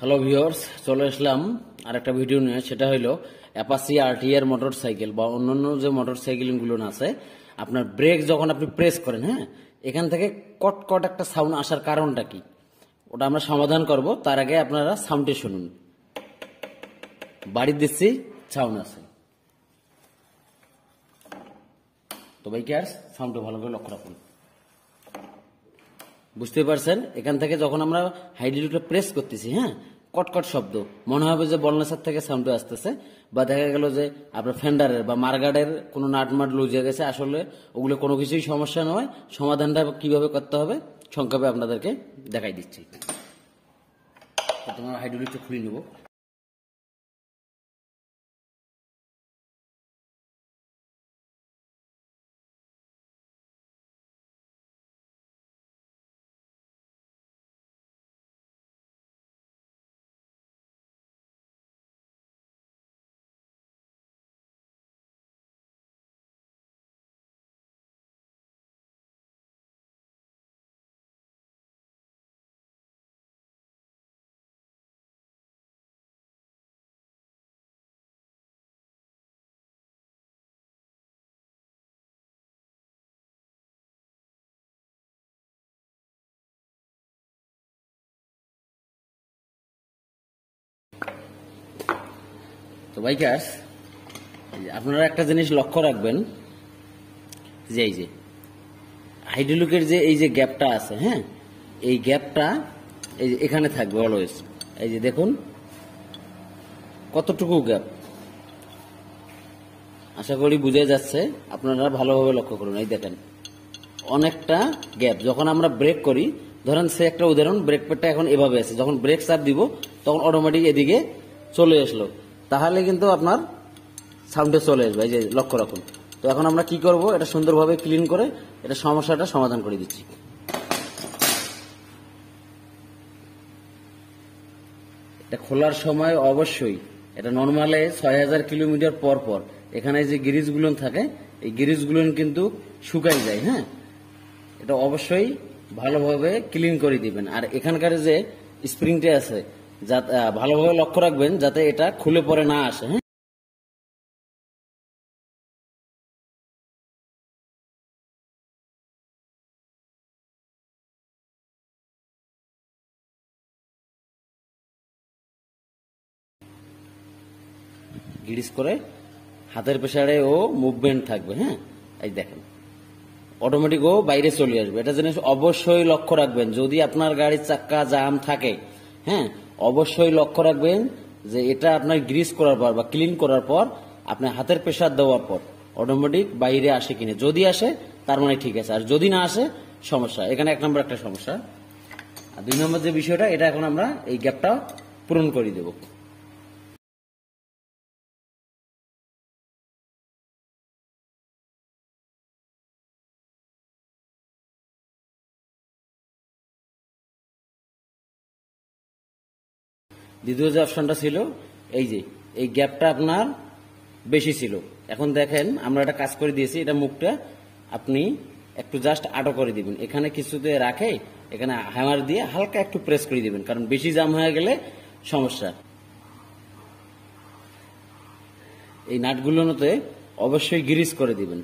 Hello viewers चले आसलम आरेकटा video निये सेटा हलो अपाचे आरटीआर मोटर साइकेल बा अन्यान्य जो मोटर साइकेलगुलो आछे आपनार ब्रेक जखन आपनि प्रेस करेन हाँ एखान थेके कटकट एकटा साउंड आसार कारणटा कि ओटा आमरा समाधान करब तार आगे आपनारा साउंडटी शुनुन बाड़ी दिच्छी साउंड आछे तो भाई भिवर्स साउंडटा भालो करे लक्ष्य राखुन बुझते पारছেন এখান থেকে যখন আমরা হাইড্রোলিকটা প্রেস করতেছি হ্যাঁ কটকট শব্দ মনে হবে যে বলনেসার থেকে সাউন্ড আসতেছে বা দেখা গেল যে আপনার ফেন্ডারের বা মার্গার্ডের কোনো নাটমাট লুজ হয়ে গেছে আসলে ওগুলো কোনো কিছুই সমস্যা নয় সমাধানটা কিভাবে করতে হবে সংক্ষেপে আপনাদেরকে দেখাই দিচ্ছি প্রথমে হাইড্রোলিকটা খুলে নিব तो बाइकार्स अपनारा एक जिनिस लक्ष्य रखबेन जे हाइड्रोलिकेर जे गैपटा आछे हाँ ये गैपटा एखाने थाकबे अलवेज एई जे देखुन कतटुकू गैप आशा करी बुझा जाच्छे आपनारा भालोभाबे लक्ष्य करुन एई देखें अनेकटा गैप जखन आमरा ब्रेक करी धरेन से एकटा उदाहरण ब्रेक पेडटा एखन एभाबे आछे जखन ब्रेक चाप दिब तखन अटोमेटिक एदिके चले आसलो তাহলে কিন্তু আপনার সাউন্ডে চলে আসবে এই যে লক্ষ্য রাখুন তো এখন আমরা কি করব এটা সুন্দরভাবে ক্লিন করে এটা সমস্যাটা সমাধান করে দিচ্ছি এটা খোলার সময় অবশ্যই এটা নরমালে 6000 কিলোমিটার পর পর এখানে যে গ্রিজগুলো থাকে এই গ্রিজগুলো কিন্তু শুকাই যায় হ্যাঁ এটা অবশ্যই ভালোভাবে ক্লিন করে দিবেন আর এখানকার যে স্প্রিংটা আছে ভালোভাবে লক্ষ্য রাখবেন যাতে এটা খুলে পড়ে না আসে হ্যাঁ গ্রিজ করে হাতের প্রেসারে ও মুভমেন্ট থাকবে হ্যাঁ এই দেখেন অটোমেটিক ও বাইরে চলে আসবে এটা জিনিস অবশ্যই লক্ষ্য রাখবেন যদি আপনার গাড়ির চাকা জাম থাকে হ্যাঁ অবশ্যই লক্ষ্য রাখবেন যে এটা আপনার গ্রিজ করার পর বা ক্লিন করার পর আপনার হাতের প্রেসার দেওয়ার পর অটোমেটিক বাইরে আসে কিনা যদি আসে তার মানে ঠিক আছে আর যদি না আসে সমস্যা এখানে এক নম্বর একটা সমস্যা আর দুই নম্বর যে বিষয়টা এটা এখন আমরা এই গ্যাপটা পূরণ করে দেব দ্বিতীয় যে অপশনটা ছিল এই যে এই গ্যাপটা আপনার বেশি ছিল এখন দেখেন আমরা একটা কাজ করে দিয়েছি এটা মুখটা আপনি একটু জাস্ট আটো করে দিবেন এখানে কিছুতে রাখে এখানে হ্যামার দিয়ে হালকা একটু প্রেস করে দিবেন কারণ বেশি জাম হয়ে গেলে সমস্যা এই নাটগুলোতে অবশ্যই গ্রিজ করে দিবেন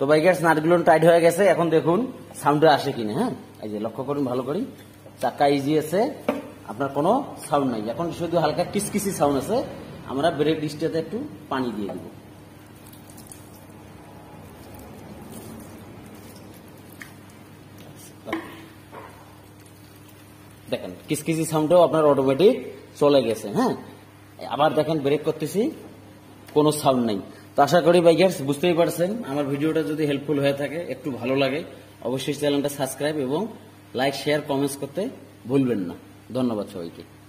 तो भाई गैस नाटगुलो टाइट हो गए देखो साउंड आसे कि ना लक्ष्य कर भलो कर चाका इजी आसे আপনার কোনো সাউন্ড নাই এখন শুধু হালকা কিসকিসি সাউন্ড আছে আমরা ব্রেক ডিস্কটাতে একটু পানি দিয়ে দিব দেখেন কিসকিসি সাউন্ডও আপনার অটোমেটিক চলে গেছে হ্যাঁ আবার দেখেন ব্রেক করতেছি কোনো সাউন্ড নাই তো আশা করি ভাইয়ার্স বুঝতেই পারছেন আমার ভিডিওটা যদি হেল্পফুল হয়ে থাকে একটু ভালো লাগে অবশ্যই চ্যানেলটা সাবস্ক্রাইব এবং লাইক শেয়ার কমেন্টস করতে ভুলবেন না। धन्यवाद सबाई के।